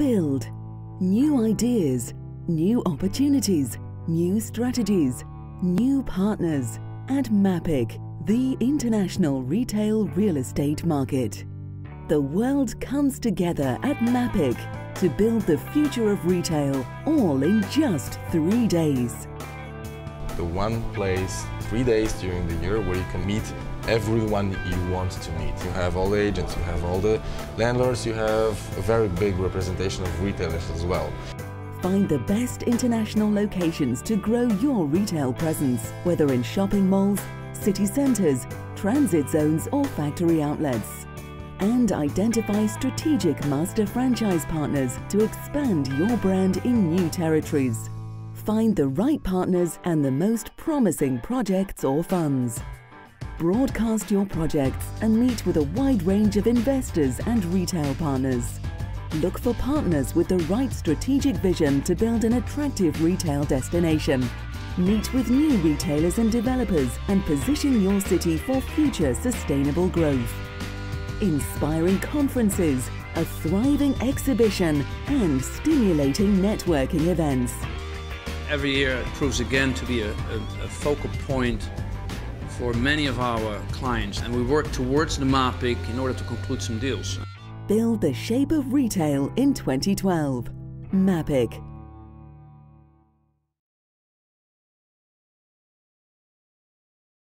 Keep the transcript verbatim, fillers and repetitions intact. Build. New ideas, new opportunities, new strategies, new partners at MAPIC, the international retail real estate market. The world comes together at MAPIC to build the future of retail, all in just three days. The one place, three days during the year where you can meet everyone you want to meet. You have all the agents, you have all the landlords, you have a very big representation of retailers as well. Find the best international locations to grow your retail presence, whether in shopping malls, city centres, transit zones or factory outlets. And identify strategic master franchise partners to expand your brand in new territories. Find the right partners and the most promising projects or funds. Broadcast your projects and meet with a wide range of investors and retail partners. Look for partners with the right strategic vision to build an attractive retail destination. Meet with new retailers and developers and position your city for future sustainable growth. Inspiring conferences, a thriving exhibition and stimulating networking events. Every year it proves again to be a, a, a focal point for many of our clients, and we work towards the MAPIC in order to conclude some deals. Build the shape of retail in twenty twelve. MAPIC.